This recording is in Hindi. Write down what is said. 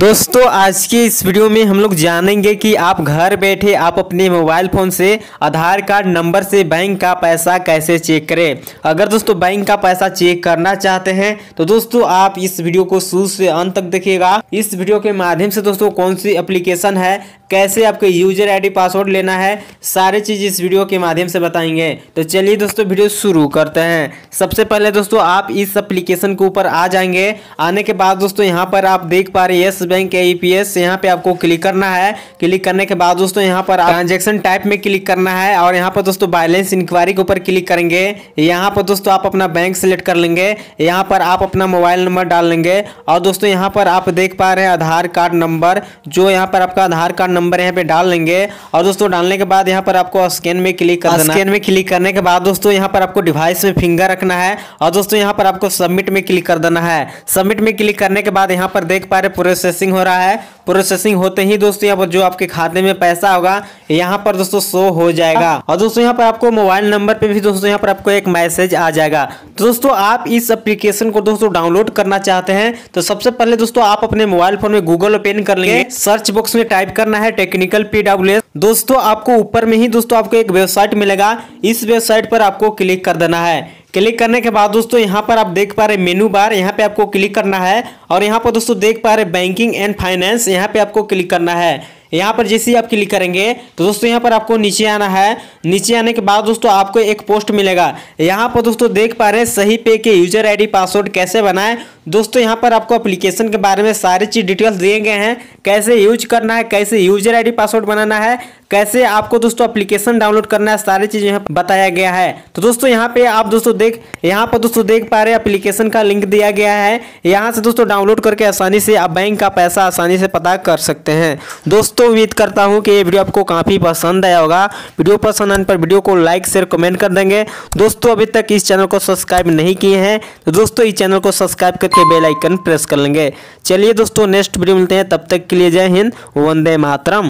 दोस्तों आज के इस वीडियो में हम लोग जानेंगे कि आप घर बैठे आप अपने मोबाइल फ़ोन से आधार कार्ड नंबर से बैंक का पैसा कैसे चेक करें। अगर दोस्तों बैंक का पैसा चेक करना चाहते हैं तो दोस्तों आप इस वीडियो को शुरू से अंत तक देखिएगा। इस वीडियो के माध्यम से दोस्तों कौन सी एप्लीकेशन है, कैसे आपके यूजर आई डी पासवर्ड लेना है, सारी चीज़ इस वीडियो के माध्यम से बताएंगे। तो चलिए दोस्तों वीडियो शुरू करते हैं। सबसे पहले दोस्तों आप इस एप्लीकेशन के ऊपर आ जाएंगे। आने के बाद दोस्तों यहाँ पर आप देख पा रहे हैं बैंक AEPS, यहाँ पे आपको क्लिक करना है। क्लिक करने के बाद दोस्तों यहाँ पर ट्रांजैक्शन टाइप में क्लिक करना है और यहाँ पर दोस्तों बैलेंस इंक्वायरी के ऊपर क्लिक करेंगे। यहाँ पर दोस्तों आप अपना बैंक सेलेक्ट कर लेंगे। यहाँ पर आप अपना मोबाइल नंबर डाल लेंगे और दोस्तों यहाँ पर आप देख पा रहे हैं आधार कार्ड नंबर, जो यहाँ पर आपका आधार कार्ड नंबर यहाँ पे डाल लेंगे। और दोस्तों डालने के बाद यहाँ पर आपको स्कैन में क्लिक करना है। स्कैन में क्लिक करने के बाद दोस्तों यहाँ पर आपको डिवाइस में फिंगर रखना है और दोस्तों यहाँ पर आपको सबमिट में क्लिक कर देना है। सबमिट में क्लिक करने के बाद यहाँ पर देख पा रहे प्रोसेसिंग हो रहा है। प्रोसेसिंग होते ही दोस्तों यहाँ पर जो आपके खाते में पैसा होगा यहाँ पर दोस्तों शो हो जाएगा। और दोस्तों यहाँ पर आपको मोबाइल नंबर पे भी दोस्तों यहाँ पर आपको एक मैसेज आ जाएगा। तो दोस्तों आप इस एप्लीकेशन को दोस्तों डाउनलोड करना चाहते हैं तो सबसे पहले दोस्तों आप अपने मोबाइल फोन में गूगल ओपन कर लेंगे। सर्च बॉक्स में टाइप करना है टेक्निकल PWS। दोस्तों आपको ऊपर में ही दोस्तों आपको एक वेबसाइट मिलेगा, इस वेबसाइट पर आपको क्लिक कर देना है। क्लिक करने के बाद दोस्तों यहाँ पर आप देख पा रहे मेनू बार, यहाँ पे आपको क्लिक करना है। और यहाँ पर दोस्तों देख पा रहे बैंकिंग एंड फाइनेंस, यहाँ पे आपको क्लिक करना है। यहाँ पर जैसे ही आप क्लिक करेंगे तो दोस्तों यहाँ पर आपको नीचे आना है। नीचे आने के बाद दोस्तों आपको एक पोस्ट मिलेगा। यहाँ पर दोस्तों देख पा रहे सही पे के यूजर आईडी पासवर्ड कैसे बनाएं। दोस्तों यहाँ पर आपको एप्लीकेशन के बारे में सारी चीज़ डिटेल्स दिए गए हैं, कैसे यूज करना है, कैसे यूजर आईडी पासवर्ड बनाना है, कैसे आपको दोस्तों एप्लीकेशन डाउनलोड करना है, सारी चीज़ यहाँ बताया गया है। तो दोस्तों यहाँ पे आप दोस्तों देख पा रहे एप्लीकेशन का लिंक दिया गया है। यहाँ से दोस्तों डाउनलोड करके आसानी से आप बैंक का पैसा आसानी से पता कर सकते हैं। दोस्तों उम्मीद करता हूँ कि ये वीडियो आपको काफ़ी पसंद आया होगा। वीडियो पसंद आने पर वीडियो को लाइक शेयर कमेंट कर देंगे। दोस्तों अभी तक इस चैनल को सब्सक्राइब नहीं किए हैं तो दोस्तों इस चैनल को सब्सक्राइब करके बेल आइकन प्रेस कर लेंगे। चलिए दोस्तों नेक्स्ट वीडियो मिलते हैं, तब तक के लिए जय हिंद, वंदे मातरम।